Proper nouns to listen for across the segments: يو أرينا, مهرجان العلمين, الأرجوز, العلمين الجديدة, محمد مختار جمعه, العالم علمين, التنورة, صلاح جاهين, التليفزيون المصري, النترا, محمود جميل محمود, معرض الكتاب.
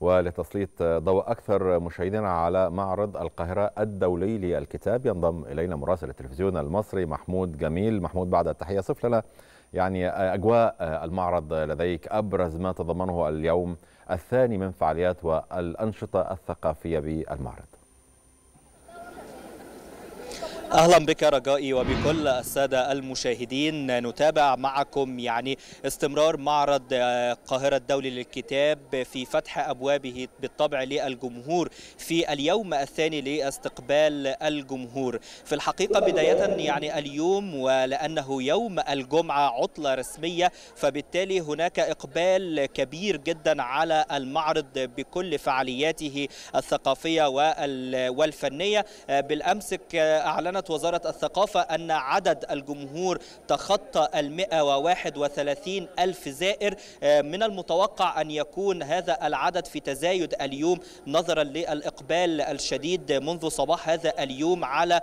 ولتسليط ضوء أكثر مشاهدينا على معرض القاهرة الدولي للكتاب ينضم إلينا مراسل التلفزيون المصري محمود جميل محمود. بعد التحية، صف لنا يعني أجواء المعرض لديك، أبرز ما تضمنه اليوم الثاني من فعاليات والأنشطة الثقافية بالمعرض. أهلا بك رجائي وبكل السادة المشاهدين. نتابع معكم يعني استمرار معرض القاهرة الدولي للكتاب في فتح أبوابه بالطبع للجمهور في اليوم الثاني لاستقبال الجمهور. في الحقيقة بداية يعني اليوم، ولأنه يوم الجمعة عطلة رسمية، فبالتالي هناك إقبال كبير جدا على المعرض بكل فعالياته الثقافية والفنية. بالأمس أعلن وزارة الثقافة أن عدد الجمهور تخطى 131,000 زائر. من المتوقع أن يكون هذا العدد في تزايد اليوم نظرا للإقبال الشديد منذ صباح هذا اليوم على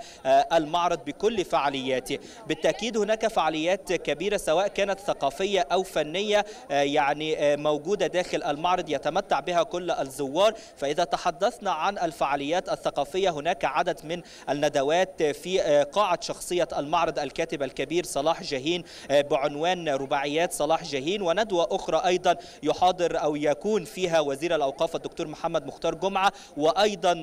المعرض بكل فعالياته. بالتأكيد هناك فعاليات كبيرة سواء كانت ثقافية أو فنية يعني موجودة داخل المعرض يتمتع بها كل الزوار. فإذا تحدثنا عن الفعاليات الثقافية، هناك عدد من الندوات في قاعة شخصية المعرض الكاتب الكبير صلاح جاهين بعنوان رباعيات صلاح جاهين، وندوة أخرى أيضا يحاضر أو يكون فيها وزير الأوقاف الدكتور محمد مختار جمعه، وأيضا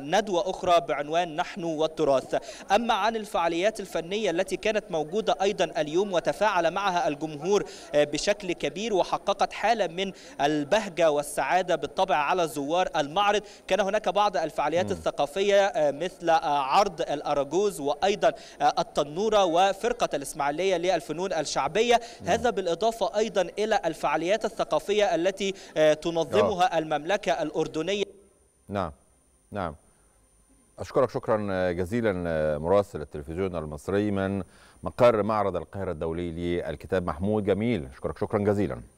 ندوة أخرى بعنوان نحن والتراث. أما عن الفعاليات الفنية التي كانت موجودة أيضا اليوم وتفاعل معها الجمهور بشكل كبير وحققت حالة من البهجة والسعادة بالطبع على زوار المعرض، كان هناك بعض الفعاليات الثقافية مثل عرض الأرجوز وأيضا التنورة وفرقة الإسماعيلية للفنون الشعبية. هذا بالإضافة أيضا إلى الفعاليات الثقافية التي تنظمها المملكة الأردنية. نعم أشكرك شكرا جزيلا مراسل التلفزيون المصري من مقر معرض القاهرة الدولي للكتاب محمود جميل، أشكرك شكرا جزيلا.